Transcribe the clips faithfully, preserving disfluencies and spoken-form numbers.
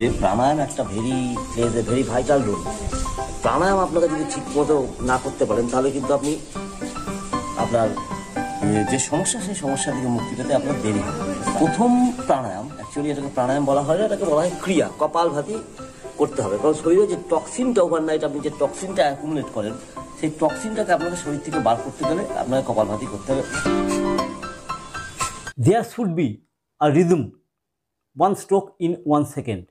Pranayama একটা very plays a very vital role. Pranayama আপনারা যদি ঠিক মতো না করতে পারেন তাহলে কিন্তু আপনি আপনার যে সমস্যা সেই সমস্যা থেকে মুক্তি পেতে আপনার দেরি হবে। প্রথম প্রাণায়াম অ্যাকচুয়ালি এটাকে প্রাণায়াম বলা হয় না, এটাকে বলা হয় ক্রিয়া। কপাল ভাতি করতে হবে, কারণ শরীরে যে টক্সিনটা ওভারনাইট আপনি যে টক্সিনটা অ্যাকুমুলেট করেন সেই টক্সিনটাকে আপনাকে শরীর থেকে বার করতে গেলে আপনাকে কপাল ভাতি করতে হবে। There should be a rhythm, one stroke in one second.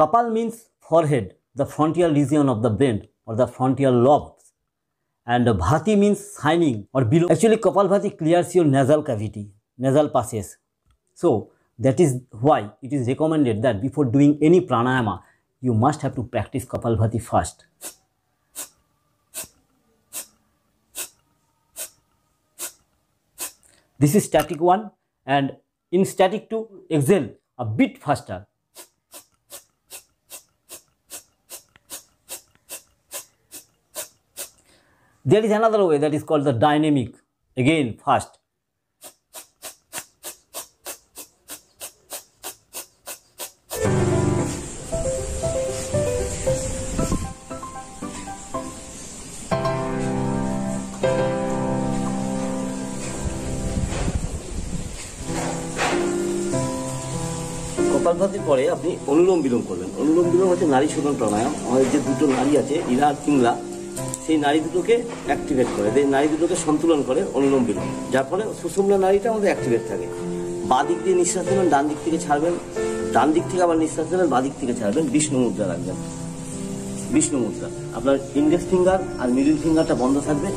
Kapal means forehead, the frontier region of the brain or the frontier lobes, and bhati means shining or below. Actually, kapal bhati clears your nasal cavity, nasal passes. So that is why it is recommended that before doing any pranayama, you must have to practice kapal bhati first. This is static one, and in static two, exhale a bit faster. There is another way that is called the dynamic. Again, fast. কপাল ভাতির পরে আপনি অনুলোম বিলোম করবেন। অনুলোম বিলোম হচ্ছে নাড়ি শোধন প্রাণায়াম। আমাদের যে দুটো নাড়ি আছে, ইলা আর কিংলা, সেই নাড়ি দুটোকে অ্যাক্টিভেট করে, এই নাড়ি দুটোকে সন্তুলন করে অনুলোম বিলোম, যার ফলে সুষুম্না নাড়িটা আমাদের অ্যাক্টিভেট থাকে। বাঁ দিক দিয়ে নিঃশ্বাস নেবেন, ডান দিক থেকে ছাড়বেন, ডান দিক থেকে আবার নিঃশ্বাস নেবেন, বাঁ দিক থেকে ছাড়বেন। বিষ্ণু মুদ্রা রাখবেন, বিষ্ণু মুদ্রা। আপনার ইন্ডেক্স ফিঙ্গার আর মিডিল ফিঙ্গারটা বন্ধ থাকবে,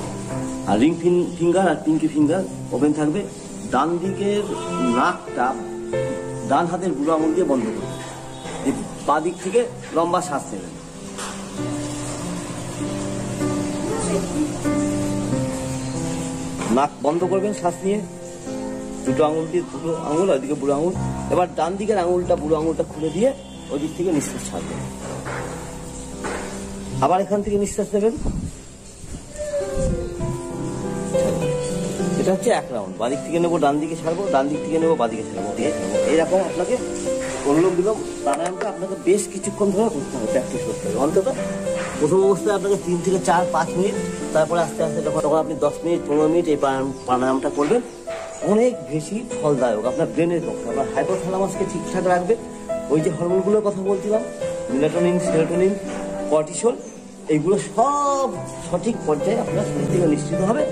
আর রিং ফিঙ্গার আর পিঙ্কি ফিঙ্গার ওপেন থাকবে। ডান দিকের নাকটা ডান হাতের বুড়ো আঙুল দিয়ে বন্ধ করবেন, বাঁ দিক থেকে লম্বা শ্বাস নেবেন। নাক বন্ধ করবেন, শ্বাস নিয়ে দুটো আঙুল দিয়ে, দুটো আঙুল ওইদিকে বুড়ো আঙুল। এবার ডান দিকের আঙুলটা বুড়ো আঙুলটা খুলে দিয়ে ওই দিক থেকে নিঃশ্বাস ছাড়বেন, আবার এখান থেকে নিঃশ্বাস নেবেন। এটা হচ্ছে এক রাউন্ড। বাঁ দিক থেকে নেবো, ডান দিকে ছাড়বো, ডান দিক থেকে নেবো, বাঁ দিকে ছাড়বো, এরকম আপনাকে অনুলোম বিলোম প্রাণায়ামটা আপনাকে বেশ কিছুক্ষণ ধরে করতে হবে, প্র্যাকটিস করতে হবে। অন্তত প্রথম অবস্থায় আপনাকে তিন থেকে চার পাঁচ মিনিট, তারপরে আস্তে আস্তে যখন তখন আপনি দশ মিনিট পনেরো মিনিট এই প্রাণায়ামটা করবেন। অনেক বেশি ফলদায়ক আপনার ব্রেনের পক্ষে, আপনার হাইপোথ্যালামাসকে ঠিকঠাক রাখবে। ওই যে হরমোনগুলোর কথা বলছিলাম, মেলাটোনিন, সেরোটোনিন, কর্টিসল, এইগুলো সব সঠিক পর্যায়ে আপনার শরীর থেকে নিশ্চিত হবে।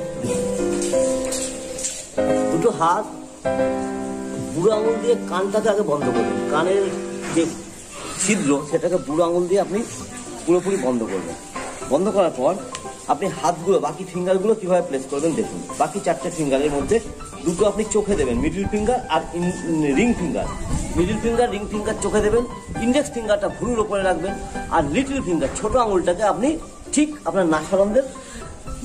দুটো হাত বুড়ো আঙুল দিয়ে কানটাকে আগে বন্ধ করবেন, কানের যে ছিদ্র সেটাকে বুড়ো আঙুল দিয়ে আপনি পুরোপুরি বন্ধ করবেন। বন্ধ করার পর আপনি হাতগুলো বাকি ফিঙ্গারগুলো কীভাবে প্লেস করবেন দেখুন। বাকি চারটে ফিঙ্গারের মধ্যে দুটো আপনি চোখে দেবেন, মিডিল ফিঙ্গার আর ring finger. Middle finger ring finger চোখে দেবেন, ইন্ডেক্স ফিঙ্গারটা ভুরুর ওপরে রাখবেন, আর লিটল ফিঙ্গার ছোটো আঙুলটাকে আপনি ঠিক আপনার নাসারন্ধ্রের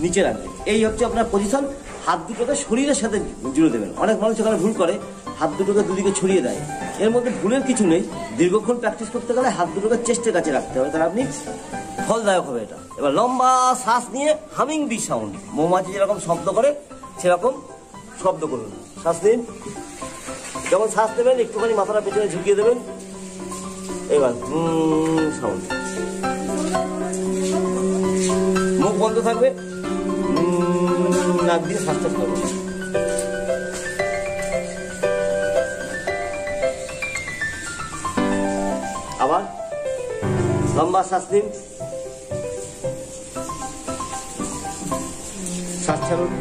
নিচে রাখবেন। এই হচ্ছে আপনার পজিশন। হাত দুটোকে শরীরের সাথে জুড়ে দেবেন। অনেক মানুষ এখানে ভুল করে, হাত দুটোকে দুদিকে ছড়িয়ে দেয়। এর মধ্যে ভুলের কিছু নেই। দীর্ঘক্ষণ প্র্যাকটিস করতে গেলে হাত দুটোকে চেস্টের কাছে রাখতে হবে, তাহলে আপনি ফলদায়ক হবে এটা। এবার লম্বা শ্বাস নিয়ে হামিং বি সাউন্ড, মৌমাছি যেরকম শব্দ করে সেরকম শব্দ করুন। শ্বাস নিন, যখন শ্বাস নেবেন একটুখানি মাথাটা পেছনে ঝুঁকিয়ে দেবেন, এবার হুম সাউন্ড। মুখ বন্ধ থাকবে, নাক দিয়ে শ্বাসটা ছাড়বেন। আবার লম্বা শ্বাস নিন, শ্বাস ছাড়ুন।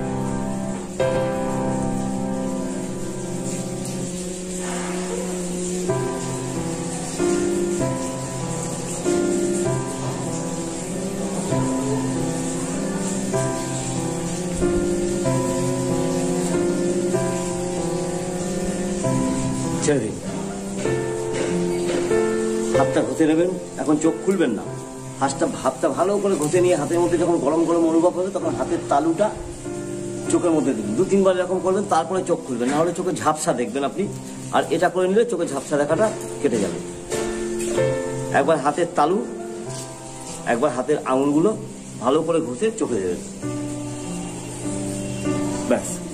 ছেড়ে দিন, হাতটা ঘষে নেবেন। এখন চোখ খুলবেন না, হাতটা হাতটা ভালো করে ঘষে নিয়ে হাতের মধ্যে যখন গরম গরম অনুভব হবে তখন হাতের তালুটা চোখের মধ্যে দিন। দু তিনবার এরকম করবেন, তারপরে চোখ খুলবেন, নাহলে চোখে ঝাপসা দেখবেন আপনি। আর এটা করে নিলে চোখে ঝাপসা দেখাটা কেটে যাবে। একবার হাতের তালু, একবার হাতের আঙুলগুলো ভালো করে ঘষে চোখে দেবেন, ব্যাস।